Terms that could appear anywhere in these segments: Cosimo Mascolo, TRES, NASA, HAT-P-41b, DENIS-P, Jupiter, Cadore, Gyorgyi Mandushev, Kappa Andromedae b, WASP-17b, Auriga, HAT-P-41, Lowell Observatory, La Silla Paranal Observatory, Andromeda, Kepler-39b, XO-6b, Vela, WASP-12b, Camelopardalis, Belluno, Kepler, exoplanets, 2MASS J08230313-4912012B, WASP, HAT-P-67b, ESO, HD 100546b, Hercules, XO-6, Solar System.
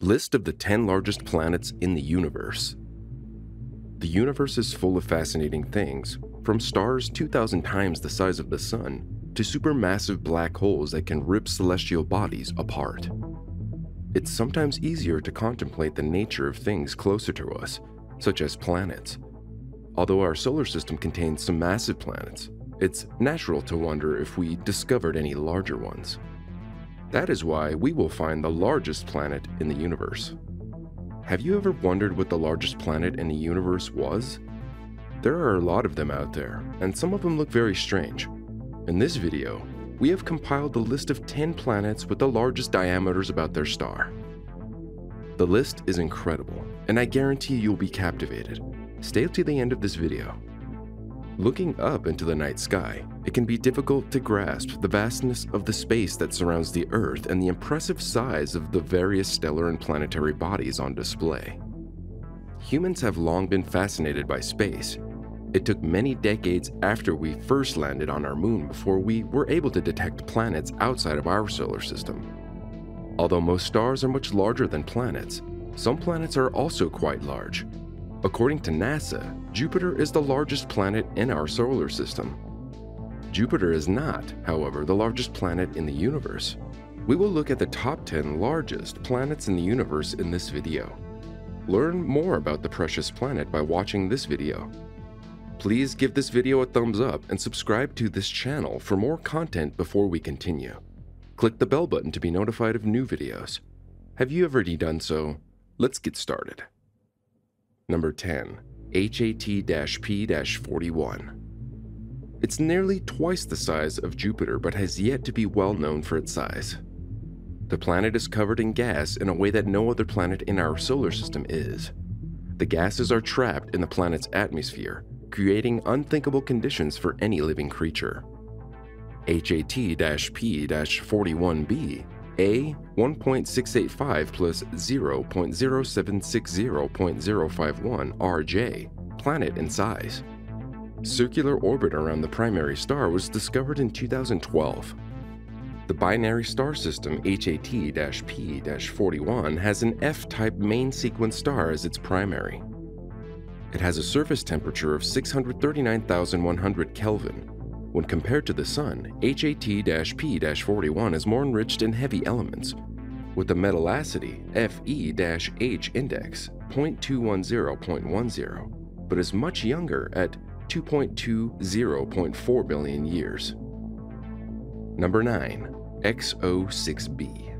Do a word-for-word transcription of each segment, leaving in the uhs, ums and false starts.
List of the ten largest planets in the universe. The universe is full of fascinating things, from stars two thousand times the size of the sun to supermassive black holes that can rip celestial bodies apart. It's sometimes easier to contemplate the nature of things closer to us, such as planets. Although our solar system contains some massive planets, it's natural to wonder if we discovered any larger ones. That is why we will find the largest planet in the universe. Have you ever wondered what the largest planet in the universe was? There are a lot of them out there, and some of them look very strange. In this video, we have compiled the list of ten planets with the largest diameters about their star. The list is incredible, and I guarantee you'll be captivated. Stay to the end of this video. Looking up into the night sky, it can be difficult to grasp the vastness of the space that surrounds the Earth and the impressive size of the various stellar and planetary bodies on display. Humans have long been fascinated by space. It took many decades after we first landed on our moon before we were able to detect planets outside of our solar system. Although most stars are much larger than planets, some planets are also quite large. According to NASA, Jupiter is the largest planet in our solar system. Jupiter is not, however, the largest planet in the universe. We will look at the top ten largest planets in the universe in this video. Learn more about the precious planet by watching this video. Please give this video a thumbs up and subscribe to this channel for more content before we continue. Click the bell button to be notified of new videos. Have you already done so? Let's get started. Number ten. H A T P forty-one. It's nearly twice the size of Jupiter but has yet to be well known for its size. The planet is covered in gas in a way that no other planet in our solar system is. The gases are trapped in the planet's atmosphere, creating unthinkable conditions for any living creature. H A T P forty-one b, A one point six eight five plus zero point zero seven six zero point zero five one R J, planet in size. Circular orbit around the primary star was discovered in two thousand twelve. The binary star system H A T P forty-one has an F-type main sequence star as its primary. It has a surface temperature of six hundred thirty-nine thousand one hundred Kelvin. When compared to the Sun, H A T P forty-one is more enriched in heavy elements, with the metallacity F E H index zero point two one zero point one zero, but is much younger at two point two zero point four billion years. Number nine. X O six b.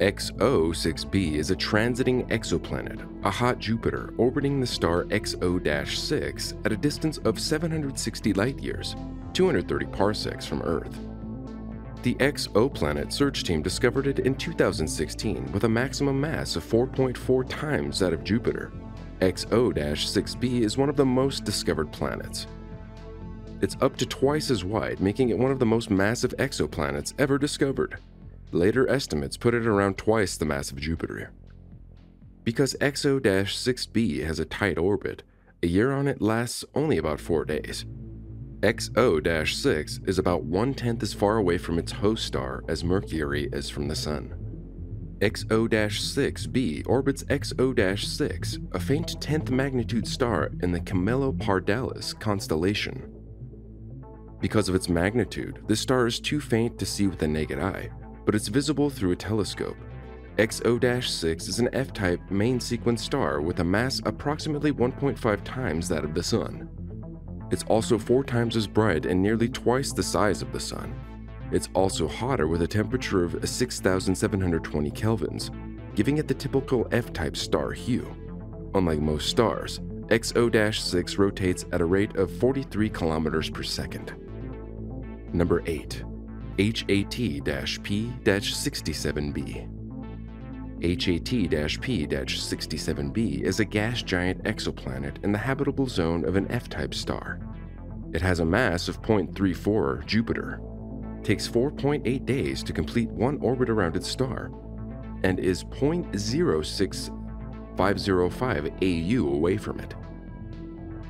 X O six b is a transiting exoplanet, a hot Jupiter orbiting the star X O six at a distance of seven hundred sixty light-years, two hundred thirty parsecs from Earth. The exoplanet search team discovered it in two thousand sixteen with a maximum mass of four point four times that of Jupiter. X O six b is one of the most discovered planets. It's up to twice as wide, making it one of the most massive exoplanets ever discovered. Later estimates put it around twice the mass of Jupiter. Because X O six b has a tight orbit, a year on it lasts only about four days. X O six is about one-tenth as far away from its host star as Mercury is from the Sun. X O six b orbits X O six, a faint tenth magnitude star in the Camelopardalis constellation. Because of its magnitude, this star is too faint to see with the naked eye, but it's visible through a telescope. X O six is an F-type main sequence star with a mass approximately one point five times that of the Sun. It's also four times as bright and nearly twice the size of the Sun. It's also hotter with a temperature of six thousand seven hundred twenty kelvins, giving it the typical F-type star hue. Unlike most stars, X O six rotates at a rate of forty-three kilometers per second. Number eight. H A T P sixty-seven b. H A T P sixty-seven b is a gas giant exoplanet in the habitable zone of an F-type star. It has a mass of zero point three four Jupiter, takes four point eight days to complete one orbit around its star, and is zero point zero six five zero five A U away from it.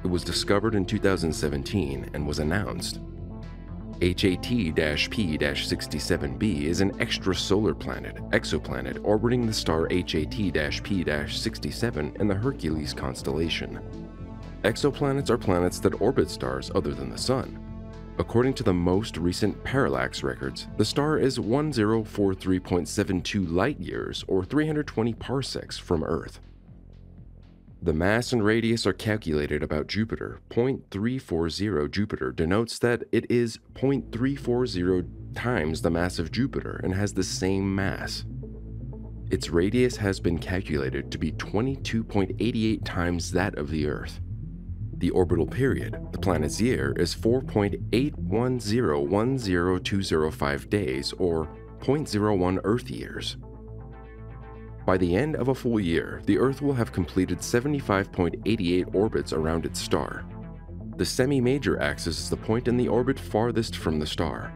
It was discovered in two thousand seventeen and was announced. H A T P sixty-seven b is an extrasolar planet, exoplanet orbiting the star H A T P sixty-seven in the Hercules constellation. Exoplanets are planets that orbit stars other than the Sun. According to the most recent parallax records, the star is one thousand forty-three point seven two light-years or three hundred twenty parsecs from Earth. The mass and radius are calculated about Jupiter. zero point three four zero Jupiter denotes that it is zero point three four zero times the mass of Jupiter and has the same mass. Its radius has been calculated to be twenty-two point eight eight times that of the Earth. The orbital period, the planet's year, is four point eight one zero one zero two zero five days or zero point zero one Earth years. By the end of a full year, the Earth will have completed seventy-five point eight eight orbits around its star. The semi-major axis is the point in the orbit farthest from the star.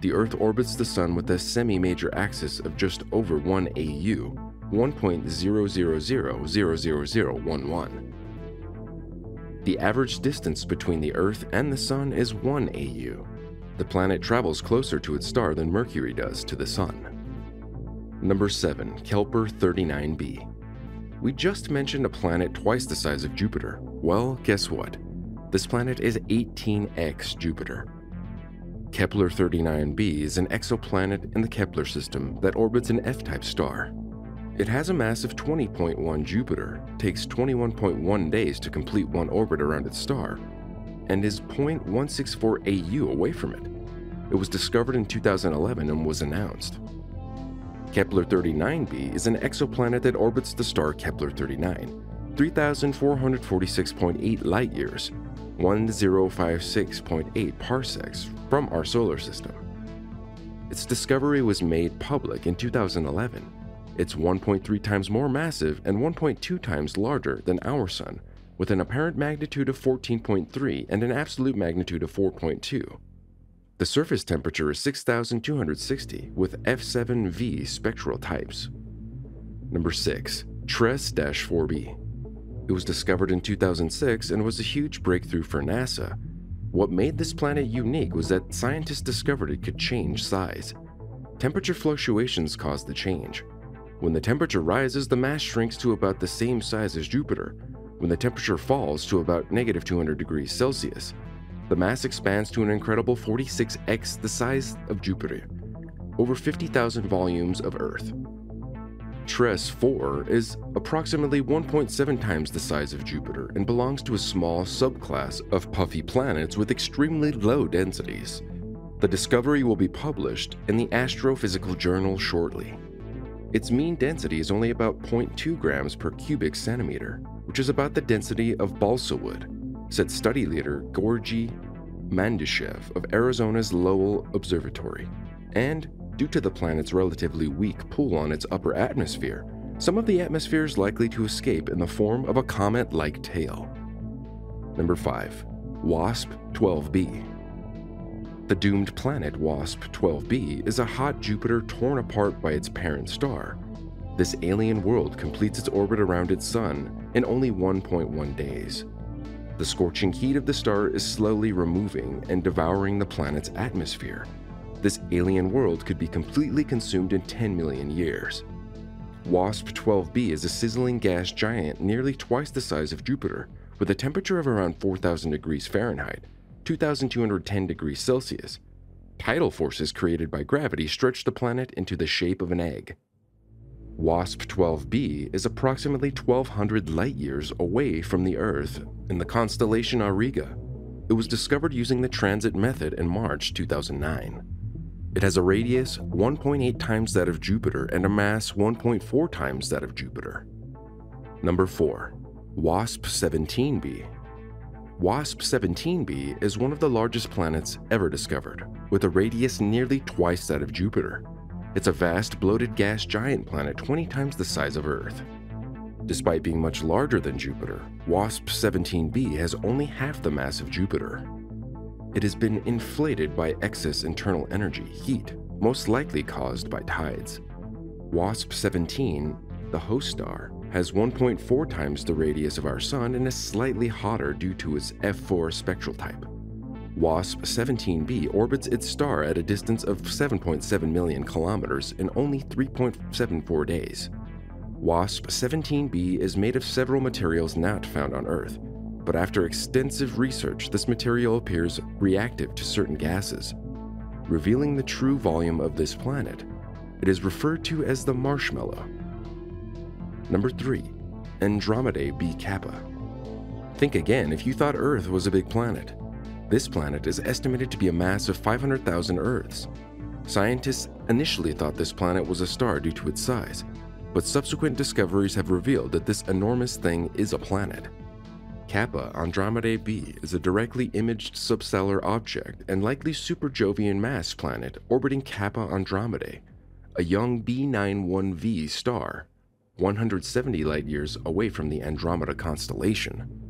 The Earth orbits the Sun with a semi-major axis of just over one A U, one point zero zero zero zero zero zero one one. The average distance between the Earth and the Sun is one A U. The planet travels closer to its star than Mercury does to the Sun. Number seven, Kepler thirty-nine b. We just mentioned a planet twice the size of Jupiter. Well, guess what? This planet is eighteen X Jupiter. Kepler thirty-nine b is an exoplanet in the Kepler system that orbits an F-type star. It has a mass of twenty point one Jupiter, takes twenty-one point one days to complete one orbit around its star, and is zero point one six four A U away from it. It was discovered in two thousand eleven and was announced. Kepler thirty-nine b is an exoplanet that orbits the star Kepler thirty-nine, three thousand four hundred forty-six point eight light-years, one thousand fifty-six point eight parsecs from our solar system. Its discovery was made public in two thousand eleven. It's one point three times more massive and one point two times larger than our Sun, with an apparent magnitude of fourteen point three and an absolute magnitude of four point two. The surface temperature is six thousand two hundred sixty, with F seven V spectral types. Number six. T R E S four b. It was discovered in two thousand six and was a huge breakthrough for NASA. What made this planet unique was that scientists discovered it could change size. Temperature fluctuations caused the change. When the temperature rises, the mass shrinks to about the same size as Jupiter. When the temperature falls to about negative two hundred degrees Celsius, the mass expands to an incredible forty-six X the size of Jupiter, over fifty thousand volumes of Earth. T R E S four is approximately one point seven times the size of Jupiter and belongs to a small subclass of puffy planets with extremely low densities. The discovery will be published in the Astrophysical Journal shortly. Its mean density is only about zero point two grams per cubic centimeter, which is about the density of balsa wood, said study leader Gyorgyi Mandushev of Arizona's Lowell Observatory. And due to the planet's relatively weak pull on its upper atmosphere, some of the atmosphere is likely to escape in the form of a comet-like tail. Number five. WASP twelve b. The doomed planet WASP twelve b is a hot Jupiter torn apart by its parent star. This alien world completes its orbit around its Sun in only one point one days. The scorching heat of the star is slowly removing and devouring the planet's atmosphere. This alien world could be completely consumed in ten million years. WASP twelve b is a sizzling gas giant nearly twice the size of Jupiter, with a temperature of around four thousand degrees Fahrenheit, two thousand two hundred ten degrees Celsius. Tidal forces created by gravity stretch the planet into the shape of an egg. WASP twelve b is approximately twelve hundred light-years away from the Earth in the constellation Auriga. It was discovered using the transit method in March two thousand nine. It has a radius one point eight times that of Jupiter and a mass one point four times that of Jupiter. Number four. WASP seventeen b. WASP seventeen b is one of the largest planets ever discovered, with a radius nearly twice that of Jupiter. It's a vast, bloated gas giant planet twenty times the size of Earth. Despite being much larger than Jupiter, WASP seventeen b has only half the mass of Jupiter. It has been inflated by excess internal energy, heat, most likely caused by tides. WASP seventeen, the host star, has one point four times the radius of our Sun and is slightly hotter due to its F four spectral type. WASP seventeen b orbits its star at a distance of seven point seven million kilometers in only three point seven four days. WASP seventeen b is made of several materials not found on Earth, but after extensive research, this material appears reactive to certain gases, revealing the true volume of this planet. It is referred to as the marshmallow. Number three, Andromedae b Kappa. Think again if you thought Earth was a big planet. This planet is estimated to be a mass of five hundred thousand Earths. Scientists initially thought this planet was a star due to its size, but subsequent discoveries have revealed that this enormous thing is a planet. Kappa Andromedae b is a directly imaged substellar object and likely super-Jovian mass planet orbiting Kappa Andromedae, a young B ninety-one v star, one hundred seventy light-years away from the Andromeda constellation.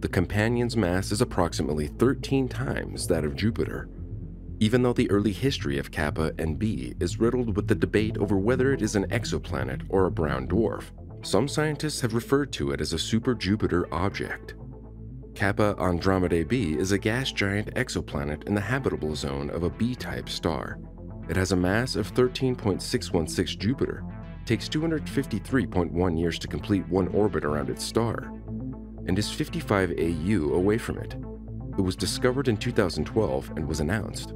The companion's mass is approximately thirteen times that of Jupiter. Even though the early history of Kappa and b is riddled with the debate over whether it is an exoplanet or a brown dwarf, some scientists have referred to it as a super-Jupiter object. Kappa Andromedae b is a gas giant exoplanet in the habitable zone of a B-type star. It has a mass of thirteen point six one six Jupiter, takes two hundred fifty-three point one years to complete one orbit around its star, and is fifty-five A U away from it. It was discovered in two thousand twelve and was announced.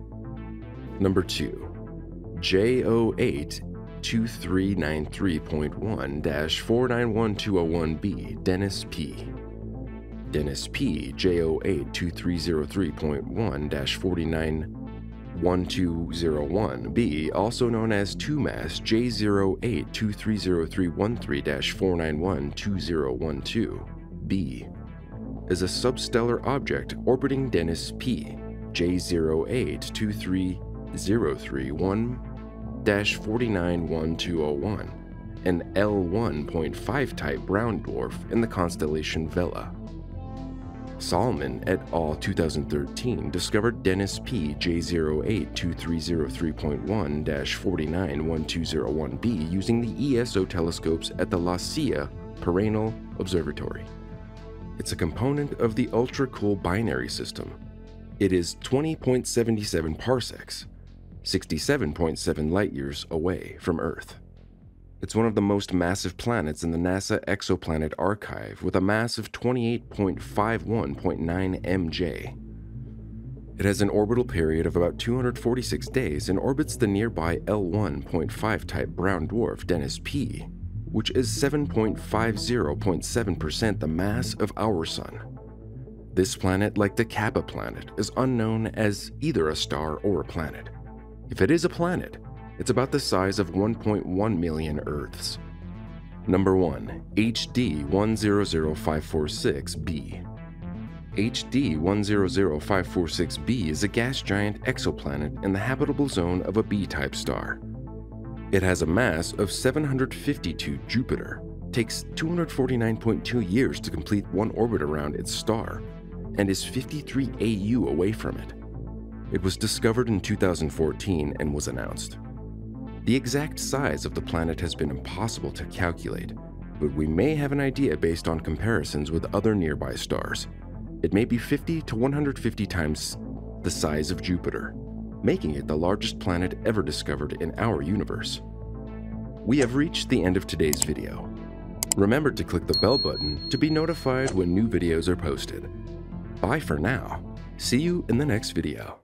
Number two, J zero eight two three nine three point one dash four nine one two zero one B DENIS-P. DENIS-P J zero eight two three zero three point one dash four nine one two zero one B, also known as two mass J zero eight two three zero three one three dash four nine one two zero one two B, is a substellar object orbiting DENIS-P J zero eight two three zero three one dash four nine one two zero one, an L one point five type brown dwarf in the constellation Vela. Solomon et al. two thousand thirteen discovered DENIS-P J zero eight two three zero three point one dash four nine one two zero one B using the E S O telescopes at the La Silla Paranal Observatory. It's a component of the ultra-cool binary system. It is twenty point seven seven parsecs, sixty-seven point seven light-years away from Earth. It's one of the most massive planets in the NASA Exoplanet Archive, with a mass of twenty-eight point five one point nine M J. It has an orbital period of about two hundred forty-six days and orbits the nearby L one point five type brown dwarf DENIS-P, which is seven point five zero point seven percent the mass of our Sun. This planet, like the Kappa planet, is unknown as either a star or a planet. If it is a planet, it's about the size of one point one million Earths. Number one, H D one zero zero five four six b. H D one zero zero five four six b is a gas giant exoplanet in the habitable zone of a B-type star. It has a mass of seven hundred fifty-two Jupiter, takes two hundred forty-nine point two years to complete one orbit around its star, and is fifty-three A U away from it. It was discovered in two thousand fourteen and was announced. The exact size of the planet has been impossible to calculate, but we may have an idea based on comparisons with other nearby stars. It may be fifty to one hundred fifty times the size of Jupiter, making it the largest planet ever discovered in our universe. We have reached the end of today's video. Remember to click the bell button to be notified when new videos are posted. Bye for now. See you in the next video.